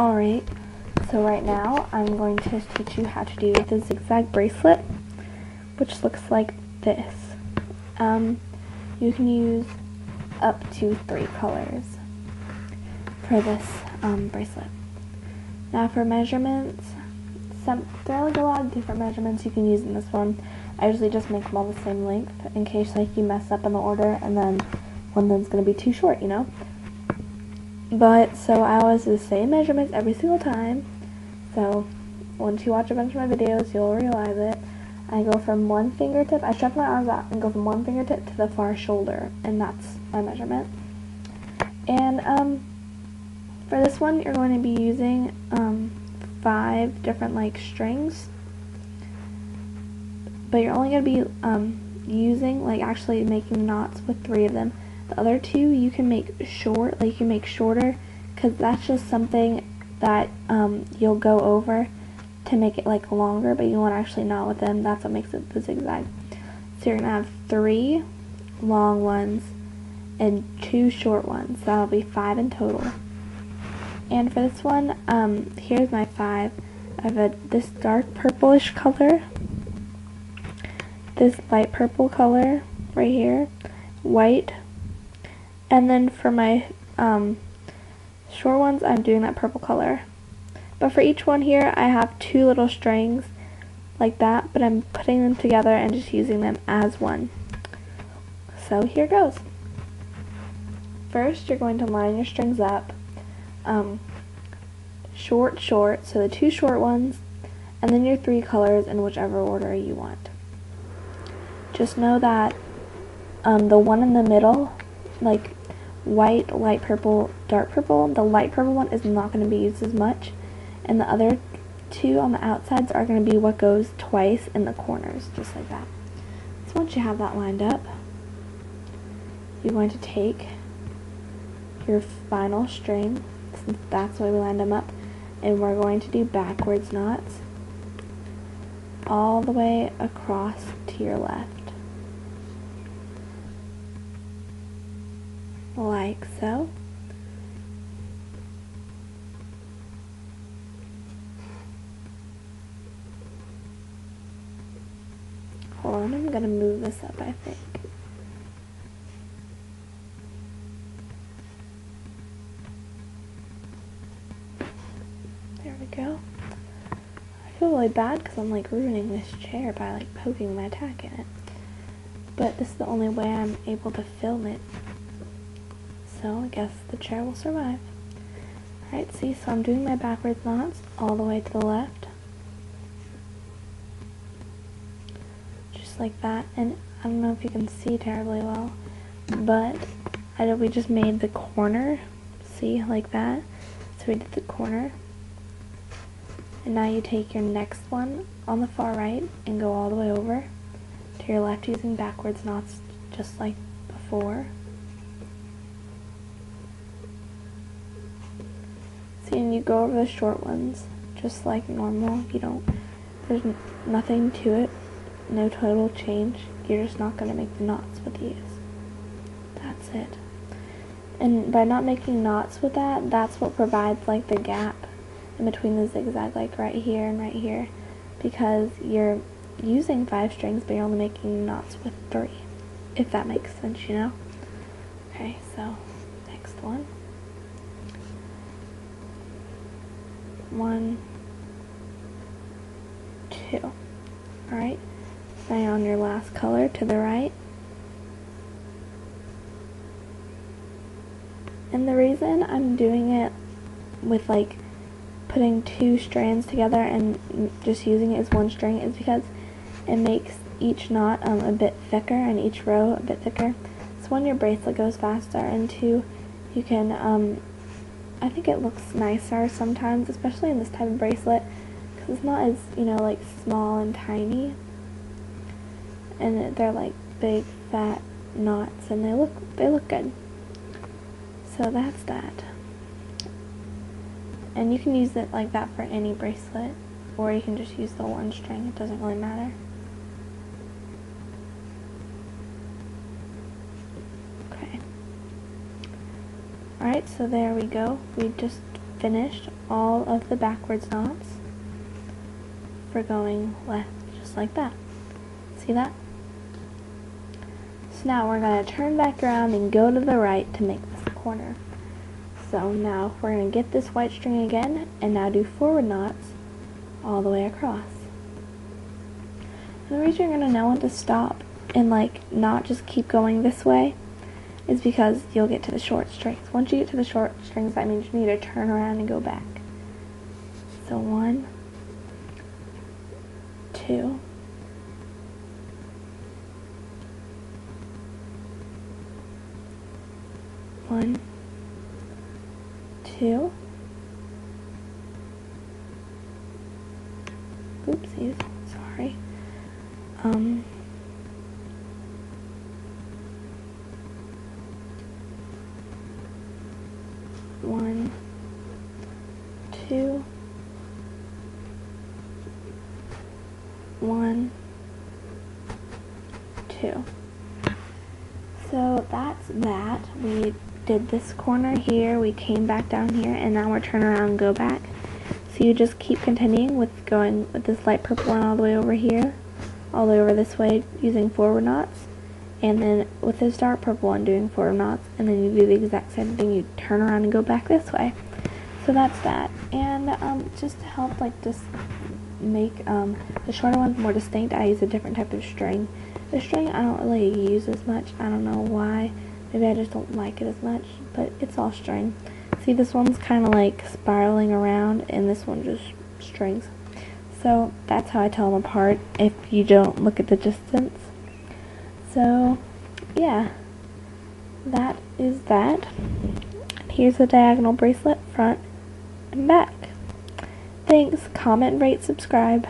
Alright, so right now I'm going to teach you how to do the zigzag bracelet, which looks like this. You can use up to 3 colors for this bracelet. Now for measurements, there are like a lot of different measurements you can use in this one. I usually just make them all the same length in case like you mess up in the order and then one of them's going to be too short, you know. But so I always do the same measurements every single time. So once you watch a bunch of my videos, you'll realize it. I go from one fingertip, I stretch my arms out and go from one fingertip to the far shoulder, and that's my measurement. And for this one, you're going to be using 5 different like strings, but you're only going to be using like actually making knots with 3 of them. The other 2 you can make short, like you make shorter, because that's just something that you'll go over to make it like longer, but you won't actually knot with them. That's what makes it the zigzag. So you're gonna have 3 long ones and 2 short ones, so that'll be 5 in total. And for this one, here's my 5. I have this dark purplish color, this light purple color right here, white, and then for my short ones, I'm doing that purple color. But for each one here, I have 2 little strings like that, but I'm putting them together and just using them as one. So here goes. First, you're going to line your strings up, short, short, so the 2 short ones, and then your 3 colors in whichever order you want. Just know that the one in the middle, like white, light purple, dark purple, the light purple one is not going to be used as much, and the other 2 on the outsides are going to be what goes twice in the corners, just like that. So once you have that lined up, you're going to take your final string, since that's the way we lined them up, and we're going to do backwards knots all the way across to your left. Like so. Hold on, I'm going to move this up, I think. There we go. I feel really bad because I'm like ruining this chair by like poking my tack in it. But this is the only way I'm able to film it. So I guess the chair will survive. Alright, see, so I'm doing my backwards knots all the way to the left. Just like that, and I don't know if you can see terribly well, but we just made the corner, see, like that. So we did the corner. And now you take your next one on the far right and go all the way over to your left using backwards knots just like before. And you go over the short ones just like normal. You don't, there's nothing to it, no total change. You're just not going to make the knots with these. That's it. And by not making knots with that, that's what provides like the gap in between the zigzag, like right here and right here, because you're using 5 strings but you're only making knots with 3, if that makes sense, you know. Okay, so next one. 1, 2. Alright, now you're on your last color to the right. And the reason I'm doing it with like putting 2 strands together and just using it as one string is because it makes each knot a bit thicker and each row a bit thicker. So 1, your bracelet goes faster, and 2, you can I think it looks nicer sometimes, especially in this type of bracelet, because it's not as, you know, like small and tiny, and they're like big fat knots, and they look good. So that's that. And you can use it like that for any bracelet, or you can just use the one string, it doesn't really matter. Alright, so there we go. We just finished all of the backwards knots for going left, just like that. See that? So now we're going to turn back around and go to the right to make this corner. So now we're going to get this white string again and now do forward knots all the way across. And the reason you're going to know when to stop and like not just keep going this way is because you'll get to the short strings. Once you get to the short strings, that means you need to turn around and go back. So 1, 2, 1, 2. Oopsies, sorry. One, two, one, two. So that's that. We did this corner here, we came back down here, and now we're turning around and go back. So you just keep continuing with going with this light purple one all the way over here, all the way over this way using forward knots. And then with this dark purple one doing forward knots, and then you do the exact same thing, you turn around and go back this way. So that's that. And just to help like just make the shorter ones more distinct, I use a different type of string. The string I don't really use as much, I don't know why, maybe I just don't like it as much, but it's all string. See, this one's kind of like spiraling around and this one just strings. So that's how I tell them apart if you don't look at the distance. So, yeah, that is that. Here's the diagonal bracelet, front and back. Thanks, comment, rate, subscribe.